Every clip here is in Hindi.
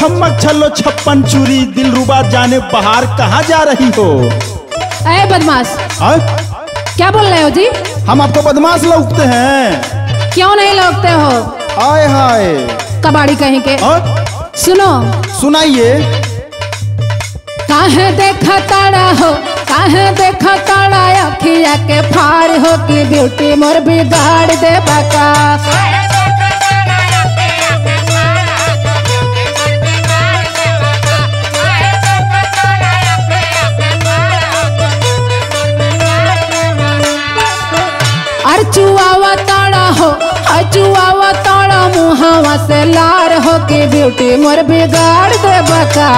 छम्मक छल्लो छप्पन चूरी दिलरुबा जाने बाहर कहाँ जा रही हो? अरे बदमाश, क्या बोल रहे हो जी? हम आपको बदमाश लगते हैं। क्यों नहीं लगते हो? हाय हाय कबाड़ी कहीं के। सुनो, सुनाइए। काहे देखा ताड़ा हो, काहे देखा ताड़ा अखिया के फाड़ हो कि ब्यूटी मोर बिगाड़ देबा का। अचुआवा ताड़ा मुहावा से लार हो के ब्यूटी मोर बिगाड़ देबा का।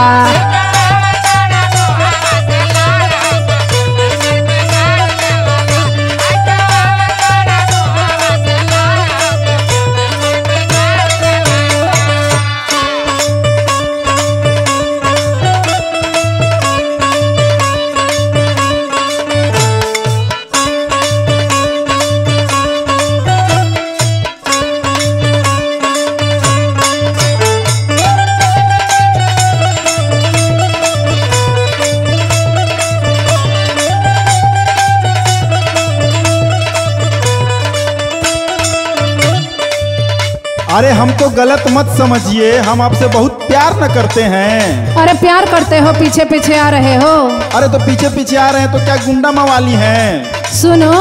अरे हमको गलत मत समझिए, हम आपसे बहुत प्यार न करते हैं। अरे प्यार करते हो, पीछे पीछे आ रहे हो। अरे तो पीछे पीछे आ रहे हैं तो क्या गुंडा मवाली हैं? सुनो,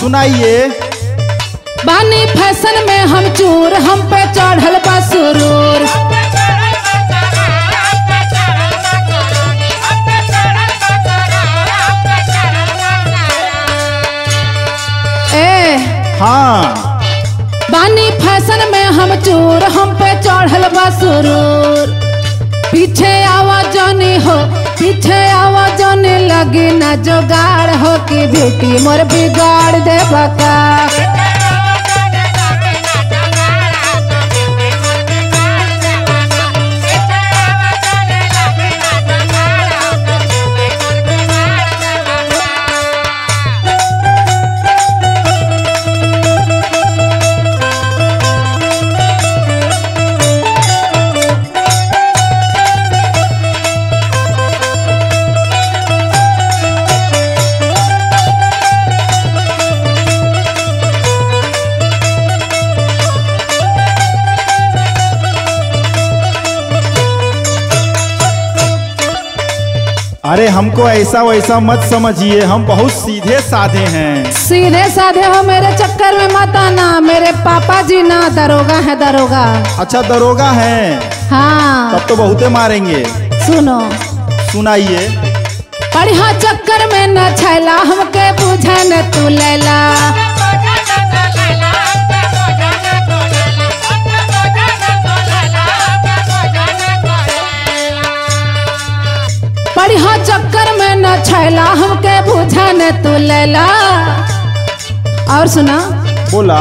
सुनाइए। बानी फैशन में हम चूर, हम पे चढ़ल बा सुरूर। ए हाँ, बानी फैशन में हम चोर, हम पे चढ़ल बा सुरूर। पीछे आवाजानी हो, पीछे आवाजानी लगी ना जोगाड़ हो कि ब्यूटी मोर बिगाड़ देबा का। अरे हमको ऐसा वैसा मत समझिए, हम बहुत सीधे साधे हैं। सीधे साधे हो, मेरे चक्कर में मत आना। मेरे पापा जी ना दरोगा है, दरोगा। अच्छा दरोगा है? हाँ, तब तो बहुते मारेंगे। सुनो, सुनाइए। बढ़िया चक्कर में न छैला, हमके बुझे न तू लैला। बढ़िया चक्कर में न छैला, हमके बुझा न तू लैला। और सुना, बोला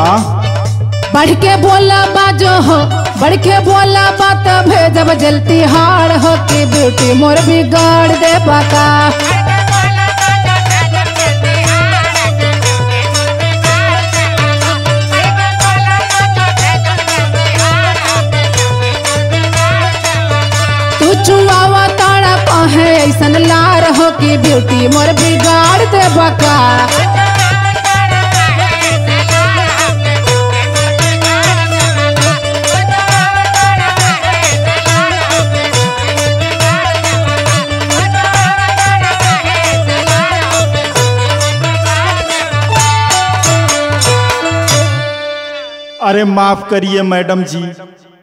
बढ़ के बोला बाजो हो, बढ़ के बोला बात भेजब जलती हार हो कि ब्यूटी मोर बिगाड़ देबा का। ऐसन लार हो कि ब्यूटी मोर बिगाड़ देबा का। अरे माफ करिए मैडम जी,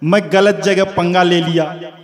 मैं गलत जगह पंगा ले लिया।